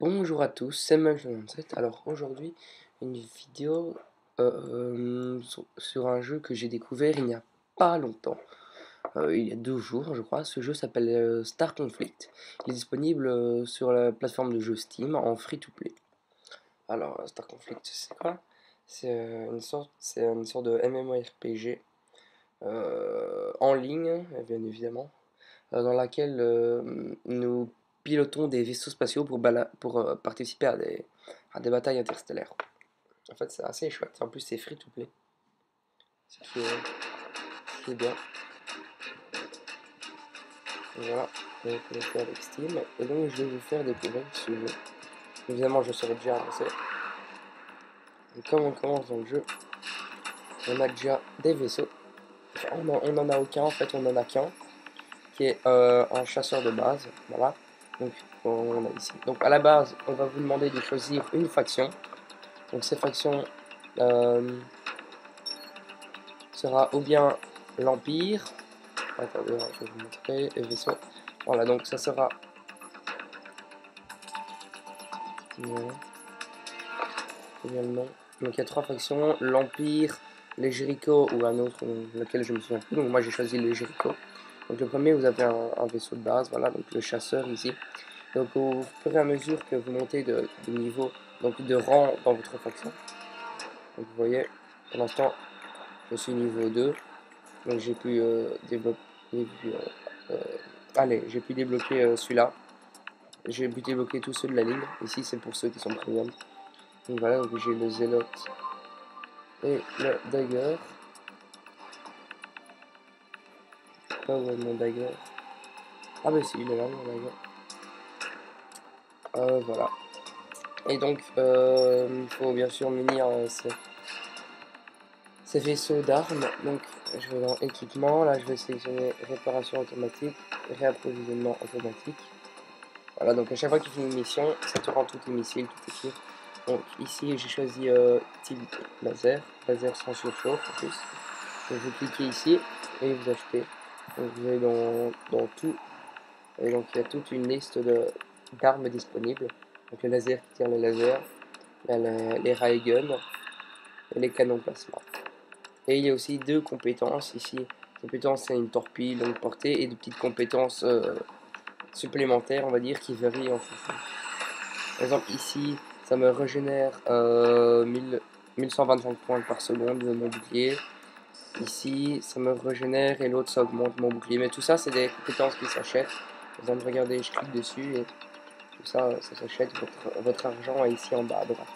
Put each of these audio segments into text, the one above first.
Bonjour à tous, c'est Max97. Alors aujourd'hui, une vidéo sur un jeu que j'ai découvert il n'y a pas longtemps, il y a 2 jours je crois. Ce jeu s'appelle Star Conflict. Il est disponible sur la plateforme de jeu Steam en free to play. Alors Star Conflict, c'est quoi? C'est une sorte de MMORPG en ligne, bien évidemment, dans laquelle nous pilotons des vaisseaux spatiaux pour participer à des batailles interstellaires. En fait, c'est assez chouette. En plus, c'est free to play, ce qui est bien. Et voilà, je vais connecter avec Steam. Et donc, je vais vous faire découvrir ce jeu. Évidemment, je serai déjà avancé. Et comme on commence dans le jeu, on a déjà des vaisseaux. Enfin, on n'en a aucun, en fait, on n'en a qu'un, qui est un chasseur de base. Voilà. Donc, on a ici. Donc, à la base, on va vous demander de choisir une faction. Donc, cette faction sera ou bien l'Empire. Attendez, je vais vous montrer les vaisseaux. Voilà, donc ça sera. C'est bien le nom. Donc, il y a 3 factions: l'Empire, les Jericho ou un autre, lequel je me souviens plus. Donc, moi j'ai choisi les Jericho. Donc le premier, vous avez un vaisseau de base, voilà, donc le chasseur ici. Donc au fur et à mesure que vous montez de niveau, donc de rang dans votre faction. Donc vous voyez, pour l'instant, je suis niveau 2. Donc j'ai pu débloquer celui-là. J'ai pu débloquer tous ceux de la ligne. Ici, c'est pour ceux qui sont premium. Donc voilà, donc j'ai le Zealot et le Dagger. Où est mon Dagger? Ah bah si, il est là, mon Dagger. Voilà. Et donc il faut bien sûr munir ces vaisseaux d'armes. Donc je vais dans équipement, là je vais sélectionner réparation automatique, réapprovisionnement automatique. Voilà, donc à chaque fois qu'il fait une mission, ça te rend tous tes missiles, tout équipe. Donc ici j'ai choisi type laser sans surchauffe en plus. Donc vous cliquez ici et vous achetez. Donc vous allez dans tout, et donc il y a toute une liste d'armes disponibles. Donc le laser qui tire le laser, les ray guns et les canons plasma. Et il y a aussi 2 compétences ici. Compétence, c'est une torpille longue portée, et de petites compétences supplémentaires, on va dire, qui varient en fonction. Par exemple ici, ça me régénère 1125 points par seconde de mon bouclier. Ici, ça me régénère, et l'autre, ça augmente mon bouclier. Mais tout ça, c'est des compétences qui s'achètent. Vous allez me regarder, je clique dessus et tout ça, ça s'achète. Votre argent est ici en bas à droite.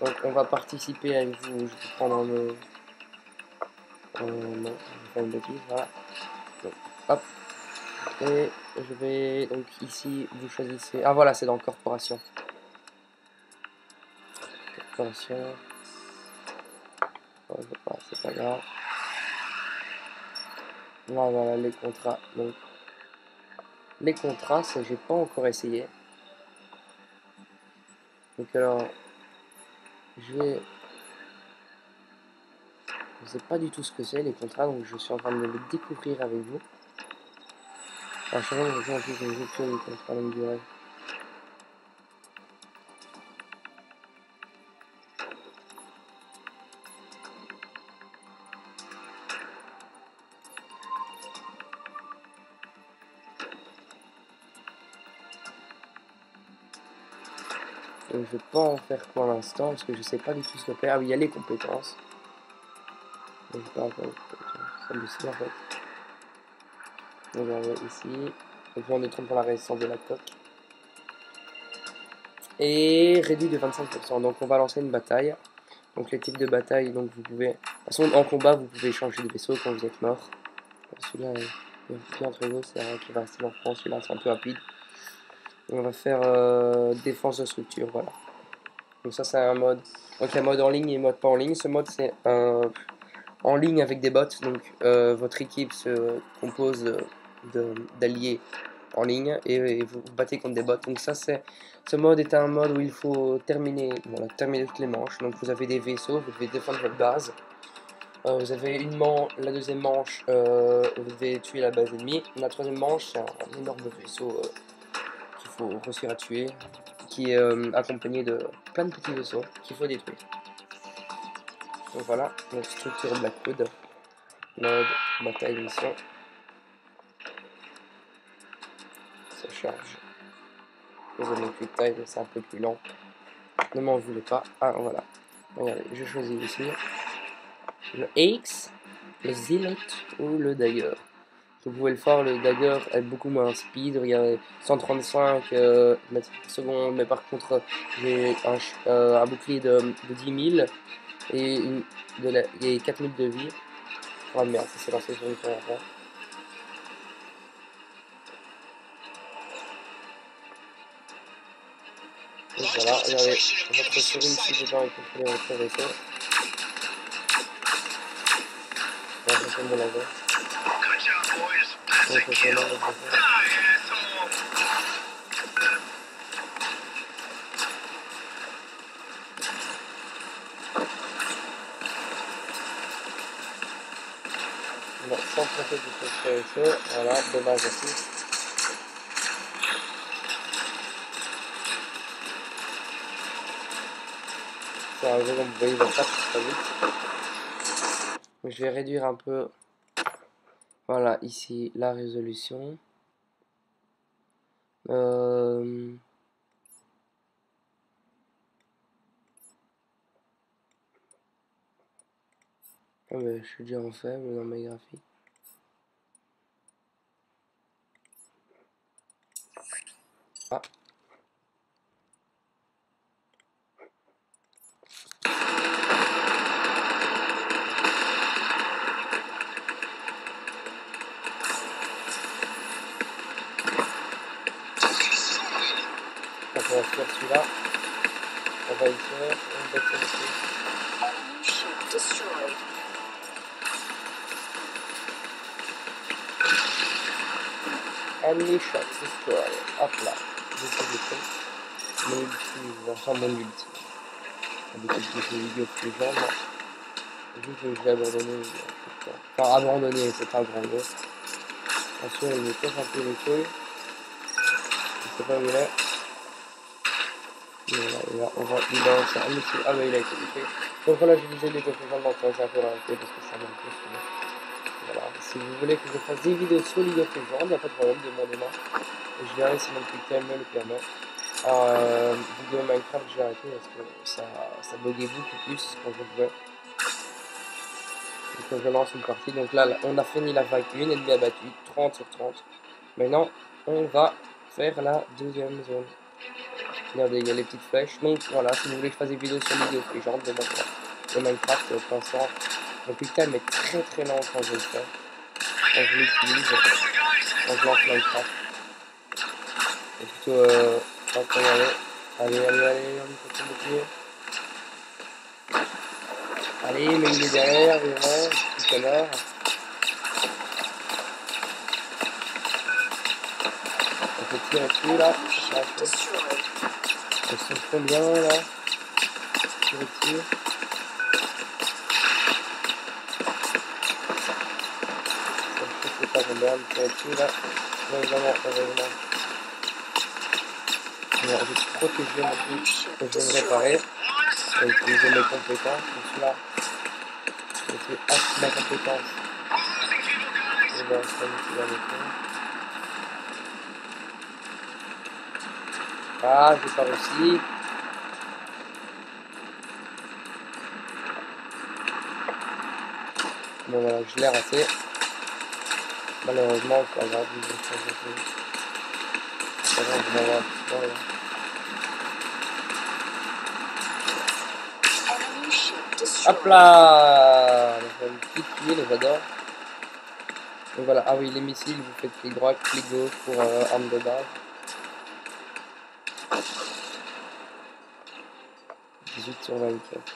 Donc, on va participer avec vous. Je vais prendre non, je vais faire une bêtise, voilà. Donc, hop. Et je vais, donc ici, vous choisissez. Ah, voilà, c'est dans Corporation. Corporation. C'est pas grave. Là, voilà les contrats. Donc, les contrats, ça j'ai pas encore essayé. Donc alors, je sais pas du tout ce que c'est les contrats, donc je suis en train de les découvrir avec vous. Alors, je vais en plus de rupture des contrats longue durée. Donc je ne vais pas en faire pour l'instant parce que je ne sais pas du tout ce que faire. Ah oui, il y a les compétences. Je ne vais pas encore les compétences. Celui-ci en fait. Donc on va ici. Donc on est pour la résistance de la coque. Et réduit de 25%. Donc on va lancer une bataille. Donc les types de bataille, donc vous pouvez. De toute façon, en combat, vous pouvez changer de vaisseau quand vous êtes mort. Celui-là est entre vous, c'est un qui va rester en France. Celui-là c'est un peu rapide. On va faire défense de structure, voilà. Donc ça c'est un mode. Donc il y a mode en ligne et mode pas en ligne. Ce mode c'est en ligne avec des bots. Donc votre équipe se compose d'alliés en ligne et vous battez contre des bots. Donc ça c'est. Ce mode est un mode où il faut terminer, voilà, terminer toutes les manches. Donc vous avez des vaisseaux, vous devez défendre votre base. Vous avez la deuxième manche, vous devez tuer la base ennemie. La troisième manche c'est un énorme vaisseau. qu'on réussira à tuer, qui est accompagné de plein de petits vaisseaux qu'il faut détruire. Donc voilà, notre structure Blackwood, mode bataille mission, ça charge. Zone quick time, c'est un peu plus lent, ne m'en voulez pas. Ah voilà, regardez, je choisis ici le X, le Zealot ou le Dagger. Vous pouvez le faire, le Dagger est beaucoup moins speed, regardez, 135 mètres par seconde, mais par contre j'ai un bouclier de 10 000 et, 4 000 de vie. Oh merde, ça s'est lancé sur une première fois. Et voilà, regardez, votre souris si j'ai pas récupéré votre vaisseau. Ouais, c'est comme de la gueule. Donc, c'est vraiment votre vaisseau. Bon, sans traiter du tout ce vaisseau, voilà, dommage aussi. C'est un jeu comme vous voyez, va pas très vite. Je vais réduire un peu, voilà, ici la résolution. Ah, mais je suis déjà en faible dans mes graphiques. Ah. On va faire celui-là, on va y faire, on va faire celui-là. Enemy shot destroy. Hop là, j'ai fait mon ultime, enfin mon ultime. Avec quelques vidéos plus jeunes, vu que je l'ai abandonné, enfin abandonné, c'est pas un grand gosse. Ensuite, il me casse un peu les couilles. Je sais pas où il est. Là, on va lancer un missile. Ah bah il a été fait. Donc voilà, je vous ai dit que finalement on va un peu l'arrêter parce que ça manque plus. Voilà, si vous voulez que je fasse des vidéos sur League of Legends, il n'y a pas de problème, demandez-moi. Je verrai si mon QTM me le permet. Vidéo Minecraft, je vais arrêter parce que ça buguait beaucoup plus quand je jouais. Et que je lance une partie. Donc là, on a fini la vague 1, ennemi abattu, 30 sur 30. Maintenant, on va faire la deuxième zone. Regardez, il y a les petites flèches. Donc voilà, si vous voulez que je fasse des vidéos sur League of Legends, de Minecraft, pour l'instant, mon QuickTime est très lent quand je le fais, quand je l'utilise, quand je lance Minecraft. Et plutôt, hop, allez, on continue de tuer. Allez, mais il est derrière, petit connard. On peut tirer dessus là, je sais pas. Elles sont combien là? Je retire. Je ne sais pas combien, je retire là. Non, évidemment, heureusement. Alors, je suis protégé mon but que je vais me réparer. Je vais utiliser mes compétences. Donc celui-là, je vais activer ma compétence. Je vais utiliser avec moi. Ah, j'ai pas réussi. Bon voilà, je l'ai raté. Malheureusement, c'est pas grave. C'est pas grave, je vais avoir un petit peu là. Hop là! On va me piquer, les j'adore. Donc voilà, ah oui, les missiles, vous faites clic droit, clic gauche pour arme de base. 18 sur 24.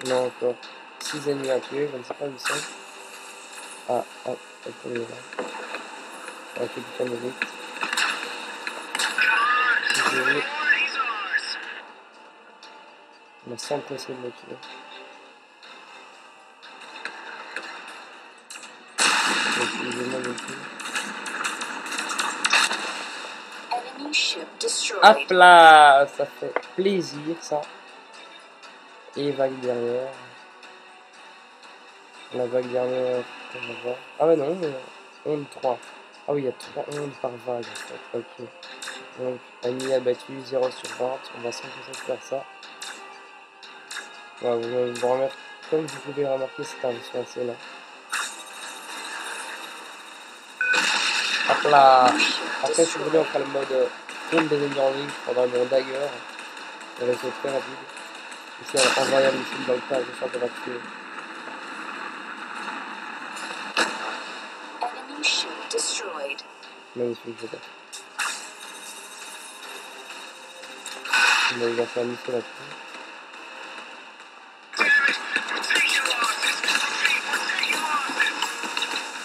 Il y a encore 6 ennemis à tuer, je ne sais pas où ils sont. Ah, hop, le premier là. Avec le bouton de vite. On a 100 possibles de tuer. Hop là, ça fait plaisir ça. Et vague derrière. La vague dernière, on va. Ah ouais non, onde 3. Ah oui, il y a 3 ondes par vague en fait. Ok. Donc, Annie a battu 0 sur 20. On va sans que ça faire ça. Ouais, vous remarquez, comme vous pouvez remarquer, c'est un mission assez lent. Hop là. Après, si vous voulez, on fera le mode Tombe des ennemis en ligne pendant le Dagger. On va essayer de faire rapide. Ici, on va envoyer un missile dans le tas, je crois qu'on va tuer. Magnifique, je tape. On va faire un missile là-dessus.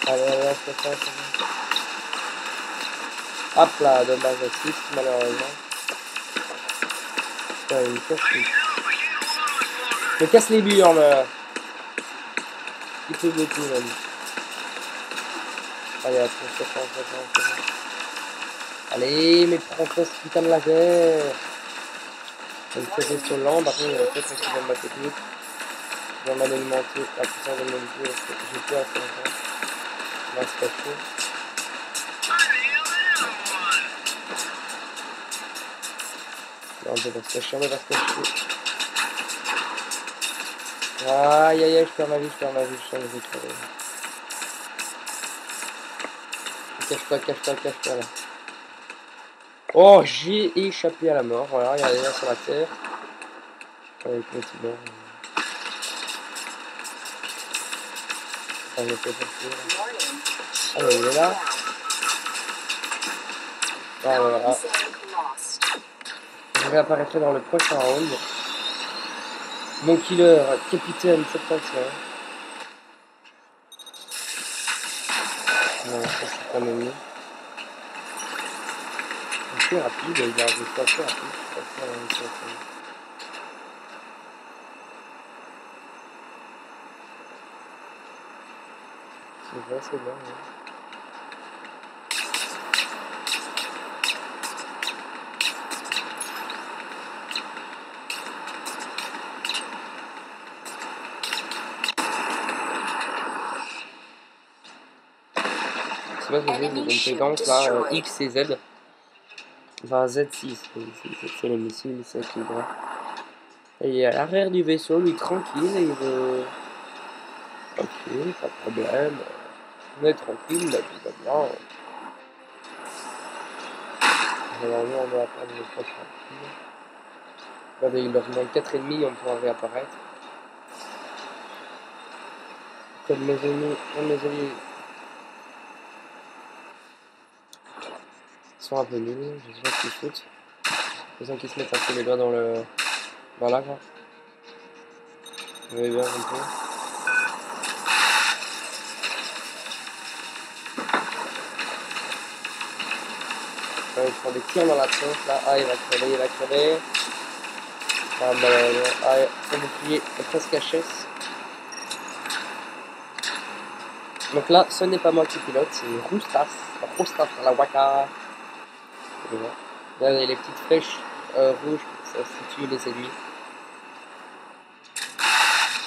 Allez, allez, on se passe. Hop là, dommage à 6, malheureusement. Putain, il me casse les... Je casse les murs, là. Il peut de tout, même. Allez, attends, attends. Allez, mais prends-toi ce putain de laser. Elle me faisait sur l'an, par contre, il y a peut-être un petit peu de ma technique. Je vais m'en alimenter, la puissance de mon parce que j'ai peur à ce moment-là. Là, c'est pas chaud. Non, on peut pas se cacher, on peut pas se cacher. Aïe aïe aïe, je perds ma vie, je change de travail. Cache-toi là. Oh, j'ai échappé à la mort, voilà, regardez là sur la terre. Avec le petit bord. Allez, il est là. Ah, voilà. Je vais apparaître dans le prochain round. Mon killer, capitaine, c'est pas ça. Non, ça c'est pas le mieux. C'est rapide, il a un jeu pas très rapide. C'est vrai, c'est bien. C'est pas ce que j'ai des compétences là, X et Z. Enfin Z6, c'est les missiles, c'est avec les bras. Et à l'arrière du vaisseau, lui tranquille, et il veut... Ok, pas de problème. On est tranquille, la vie va bien. Alors nous on va attendre le prochain. Regardez, il leur manque 4,5, on pourra réapparaître. Comme mes ennemis, comme mes alliés. Ils sont un peu nuls, j'ai besoin qu'ils foutent. J'ai besoin qu'ils se mettent un peu les doigts dans le. Dans là quoi. Vous avez bien compris. Il prend des tirs dans la tronche là, ah il va crever. Ah bah son bouclier est presque à chasse. Donc là, ce n'est pas moi qui pilote, c'est Roustas la Waka. Là il y a les petites flèches rouges, ça situe les ennemis.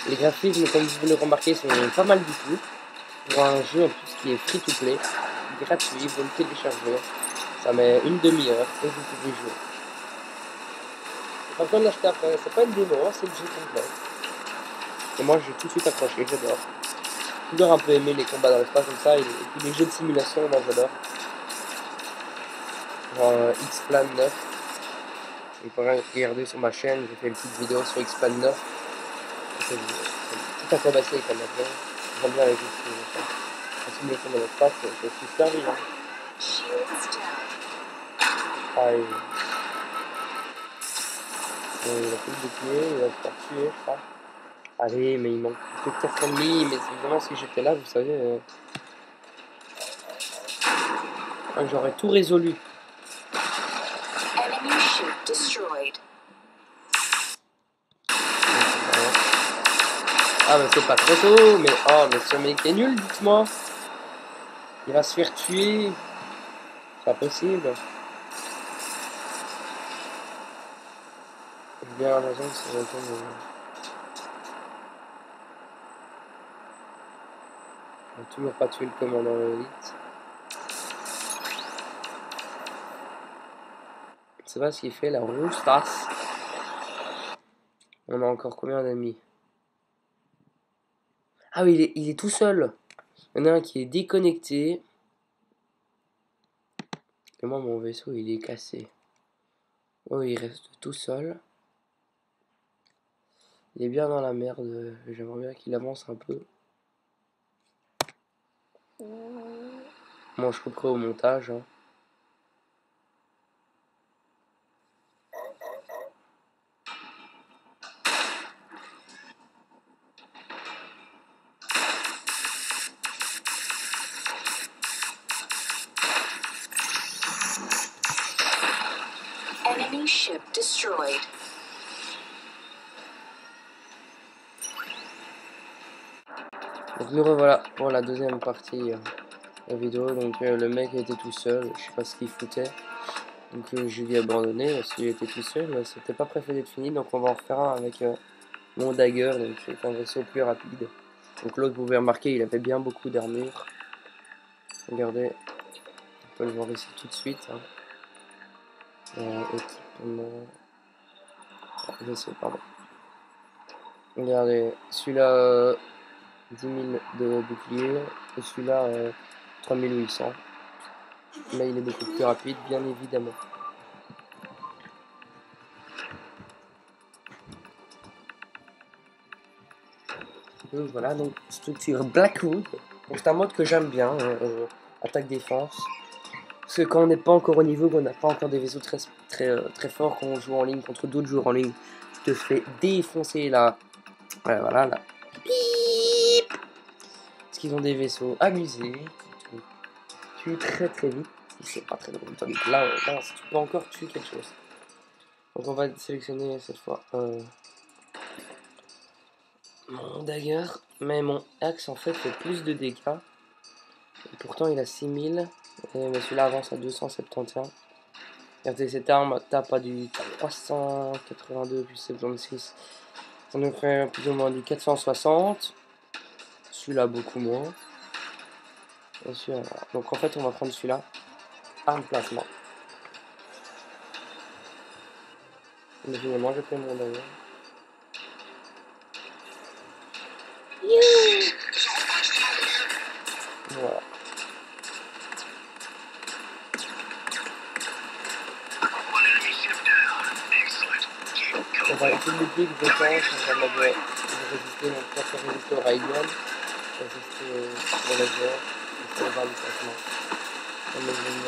Les graphismes, comme vous le remarquez, sont pas mal du tout. Pour un jeu en plus qui est free to play, gratuit, vous le téléchargez. Ça met une demi-heure et vous pouvez jouer. Pas besoin d'acheter après, c'est pas une démo, c'est le jeu complet. Et moi j'ai tout de suite accroché, j'adore. J'ai toujours un peu aimé les combats dans l'espace comme ça et puis les jeux de simulation, moi j'adore. Genre X-Plan 9. Vous pouvez regarder sur ma chaîne, j'ai fait une petite vidéo sur X-Plan 9. C'est tout acrobatie comme maintenant. J'aime bien les jeux de simulation dans l'espace, c'est super bien. Aïe. Il a plus de bouclier, il va se faire tuer, je crois. Allez, mais il manque plus que 4,5, mais évidemment si j'étais là, vous savez... Ouais, j'aurais tout résolu. Ah mais c'est pas trop tôt, mais oh mais ce mec est nul, dites-moi. Il va se faire tuer. C'est pas possible. Guerre à l'agence, c'est la zone. On n'a toujours pas tué le commandant Elite. C'est pas ce qu'il fait, la roustasse. On a encore combien d'ennemis? Ah oui, il est tout seul. Il y en a un qui est déconnecté. Et moi, mon vaisseau, il est cassé. Oh, il reste tout seul. Il est bien dans la merde. J'aimerais bien qu'il avance un peu. Moi, je couperai au montage. Hein. Donc nous revoilà pour la deuxième partie de la vidéo. Donc le mec était tout seul, je sais pas ce qu'il foutait. Donc je lui ai abandonné parce qu'il était tout seul, mais c'était pas prévu d'être fini. Donc on va en refaire un avec mon Dagger, donc c'est un vaisseau plus rapide. Donc l'autre, vous pouvez remarquer, il avait bien beaucoup d'armure. Regardez, on peut le voir ici tout de suite. Hein. Équipement. Ah, vaisseau, pardon. Regardez, celui-là 10 000 de bouclier et celui-là 3800. Là il est beaucoup plus rapide, bien évidemment. Donc voilà, donc structure Blackwood. C'est un mode que j'aime bien, attaque défense. Parce que quand on n'est pas encore au niveau, qu'on n'a pas encore des vaisseaux très forts, quand on joue en ligne contre d'autres joueurs en ligne, tu te fais défoncer là. Voilà, voilà, là. Parce qu'ils ont des vaisseaux abusés, qui te tuent très vite. C'est pas très drôle. Tandis que là, tu peux encore tuer quelque chose. Donc on va sélectionner cette fois mon Dagger. Mais mon axe en fait fait plus de dégâts. Et pourtant il a 6000. Mais celui-là avance à 271. Regardez, cette arme tape à du 382 plus 76. Ça nous fait plus ou moins du 460. Celui-là beaucoup moins. Et celui-là. Donc en fait on va prendre celui-là. Arme plasma. Mais finalement je prends mon Dagger. Voilà. On va essayer de dupliquer les défenses, on va mettre résister, donc ça c'est résister au Rayon, résister au laser, et ça va le placement. On met le menu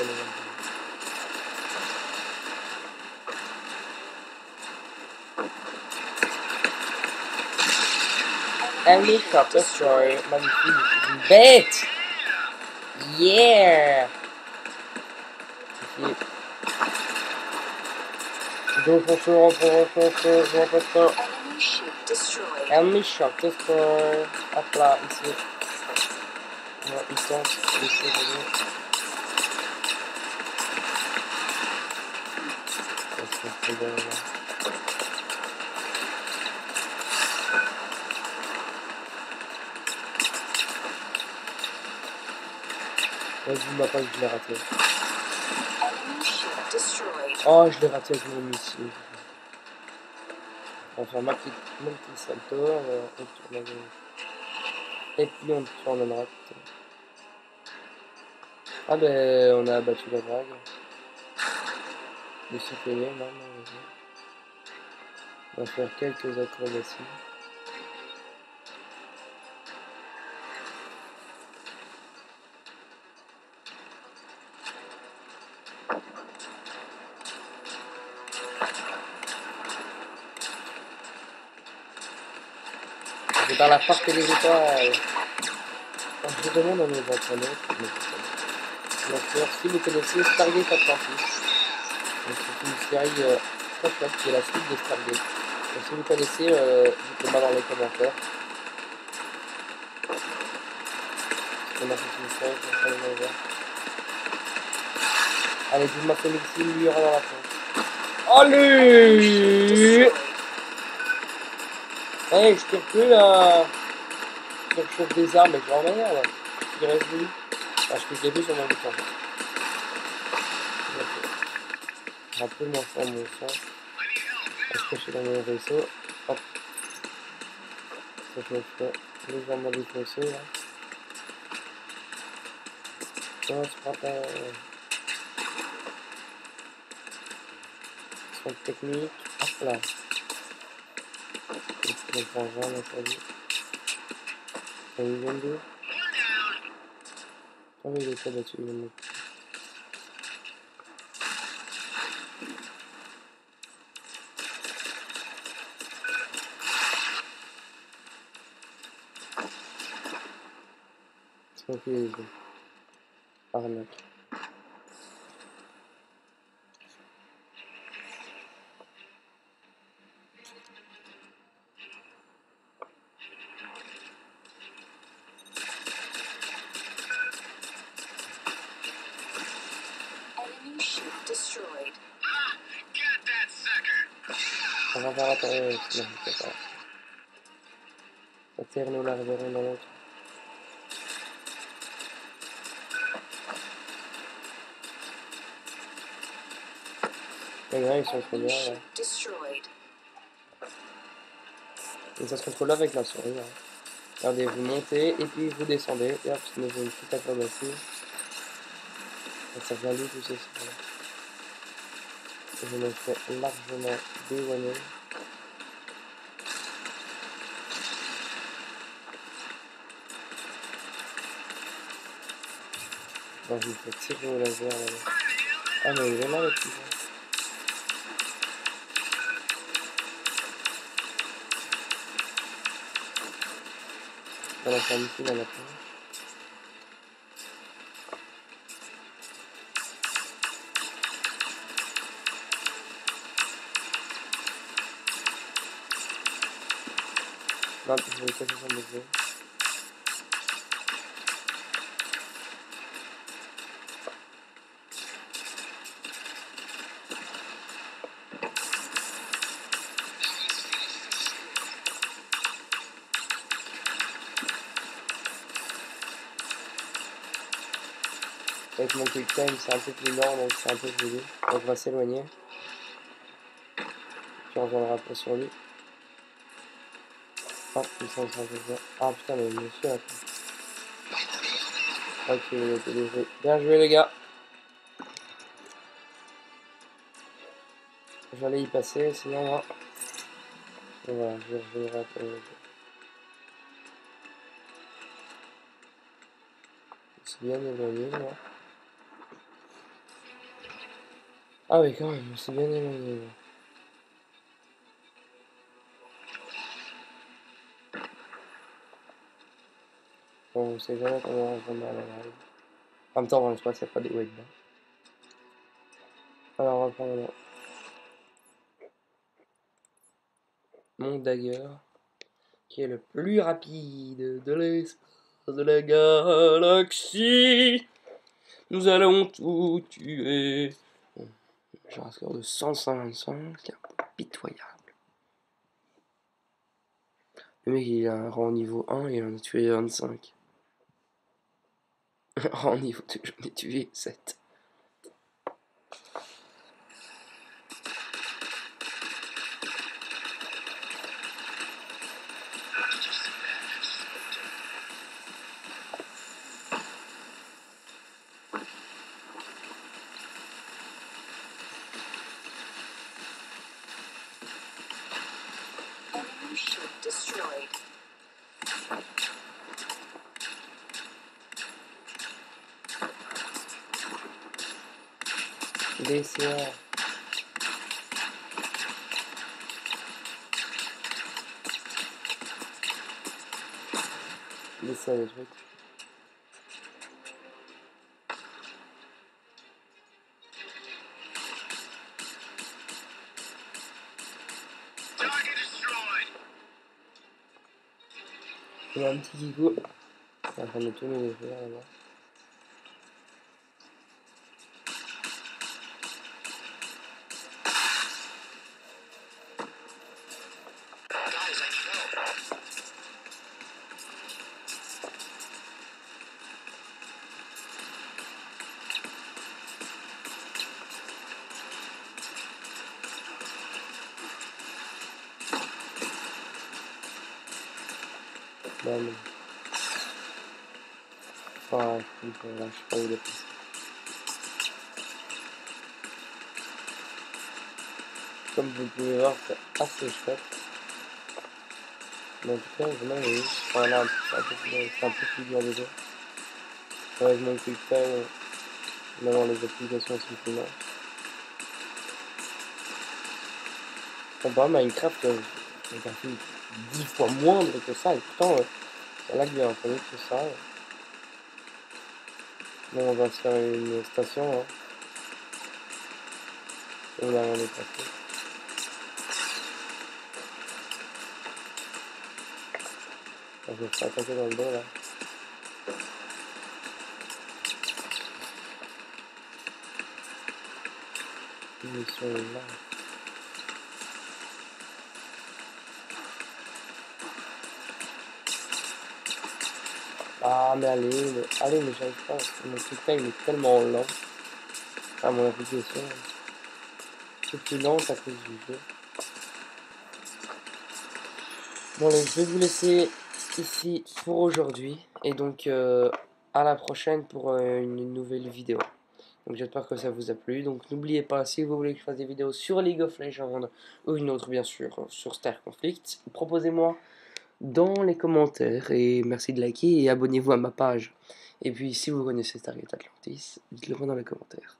à l'évangile. Enemy Copter Story, magnifique, bête! Yeah! Donc on se rencontre. Enemy Shop Destroy. Hop là, ici. Ouais, il tente, ici, regardez. Vas-y, ma part, je l'ai raté. Oh, je l'ai raté avec mon missile. On va faire ma petite salto, on tourne à gauche. Et puis on tourne à droite. Ah ben, on a abattu la drague. Le supprimer, non, vas-y. On va faire quelques acrobaties. Dans la partie des étoiles. Je vous demande à mes entraîneurs si vous connaissez Stargate Atlantis. C'est une série très chouette qui est la suite de Stargate. Donc si vous connaissez, dites-le moi dans les commentaires. On a fait une série pour ça, on va voir. Allez, dites-moi que Mixi lui aura dans la fin. Allez! Hey, je tire plus là. Je chauffe des armes et je leur merde. Il reste lui. Ah, je clique les deux sur le même bouton. Okay. Un peu moins fort mon sang. Est-ce que je suis dans le vaisseau? Hop. Ça je me fais légèrement défoncer là. Tiens, je prends ta... Son technique. Hop là. Et puis on prend vraiment sa vie. Ça lui donne deux. Oh mais il est pas battu le mec. C'est pas plus aisé. Arnaque. On va voir après. Non, c'est pas. La terre nous l'arriverons dans l'autre. Et là, ils sont trop bien. Là. Et ça se contrôle avec la souris. Là. Regardez, vous montez et puis vous descendez. Et hop, ça nous fait une petite acrobatie. Et ça vient d'où tout ceci. Là. Je me fais largement dévoiler. Bon, je me fais tirer au laser là. Ah mais il est là le petit. On va faire une file à la fin. Non, je vais casser son bébé. Avec mon quick time, c'est un peu plus lent, donc c'est un peu plus joli. Donc on va s'éloigner. Puis on reviendra pas sur lui. Ah putain, mais monsieur là. Ok, il était déjà. Bien joué les gars. J'allais y passer, sinon. Hein. Et voilà, je vais revenir après. C'est bien éloigné, moi. Ah oui, quand même, c'est bien éloigné. Là. On ne sait jamais comment on va à la règle. En même temps, dans l'espace, il n'y a pas des waves. Alors, on va prendre là. Mon Dagger, qui est le plus rapide de l'espace de la galaxie. Nous allons tout tuer. J'ai un score de 155, c'est impitoyable. Le mec, il a un rang niveau 1 et il en a tué 25. En niveau 2, j'en ai tué 7. Descends. Descends les trucs. Il y a un petit gigot. C'est en train de tourner les joueurs là-bas. Random. 5 people that played it. Comme vous pouvez voir, c'est assez chouette. Mais en tout cas, vraiment, voilà, c'est un peu plus dur déjà. Heureusement que c'est maintenant les applications sont plus mal. Bon, bah, Minecraft, c'est un film 10 fois moindre que ça, et pourtant, ça lag bien, ça mieux que ça. Bon, on va se faire une station. Hein. On n'a rien dépassé. Je vais me faire attaquer dans le dos là. Ils sont là. Ah mais allez, mais j'arrive pas. Mon truc là il est tellement lent. Ah mon application. C'est plus lent à cause du jeu. Bon donc je vais vous laisser ici pour aujourd'hui et donc à la prochaine pour une nouvelle vidéo. Donc j'espère que ça vous a plu. Donc n'oubliez pas, si vous voulez que je fasse des vidéos sur League of Legends ou une autre bien sûr sur Star Conflict, proposez-moi dans les commentaires et merci de liker et abonnez-vous à ma page. Et puis si vous connaissez Stargate Atlantis, dites-le moi dans les commentaires.